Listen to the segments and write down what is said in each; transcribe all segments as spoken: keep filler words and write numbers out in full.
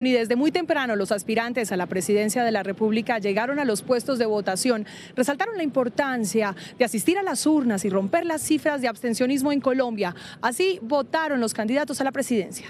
Y desde muy temprano los aspirantes a la presidencia de la República llegaron a los puestos de votación, resaltaron la importancia de asistir a las urnas y romper las cifras de abstencionismo en Colombia. Así votaron los candidatos a la presidencia.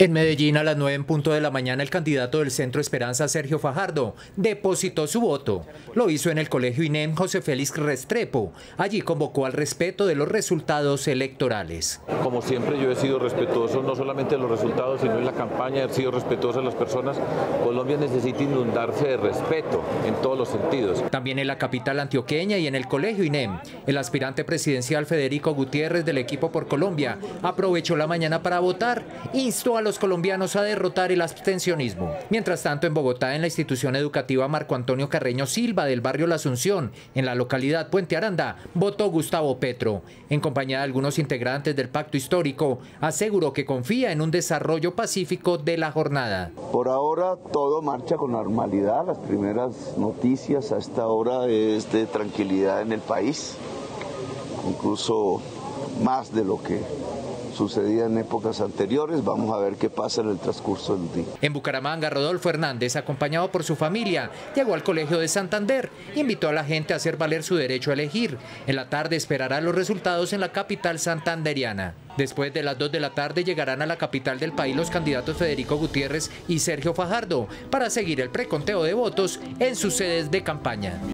En Medellín, a las nueve en punto de la mañana, el candidato del Centro Esperanza, Sergio Fajardo, depositó su voto. Lo hizo en el colegio INEM José Félix Restrepo. Allí convocó al respeto de los resultados electorales. Como siempre, yo he sido respetuoso, no solamente de los resultados, sino en la campaña, he sido respetuoso a las personas. Colombia necesita inundarse de respeto en todos los sentidos. También en la capital antioqueña y en el colegio INEM, el aspirante presidencial Federico Gutiérrez del Equipo por Colombia aprovechó la mañana para votar, instó a los los colombianos a derrotar el abstencionismo. Mientras tanto, en Bogotá, en la institución educativa Marco Antonio Carreño Silva del barrio La Asunción, en la localidad Puente Aranda, votó Gustavo Petro. En compañía de algunos integrantes del pacto histórico, aseguró que confía en un desarrollo pacífico de la jornada. Por ahora todo marcha con normalidad. Las primeras noticias a esta hora es de tranquilidad en el país, incluso más de lo que sucedía en épocas anteriores. Vamos a ver qué pasa en el transcurso del día. En Bucaramanga, Rodolfo Hernández, acompañado por su familia, llegó al colegio de Santander, invitó a la gente a hacer valer su derecho a elegir. En la tarde esperará los resultados en la capital santanderiana. Después de las dos de la tarde llegarán a la capital del país los candidatos Federico Gutiérrez y Sergio Fajardo para seguir el preconteo de votos en sus sedes de campaña.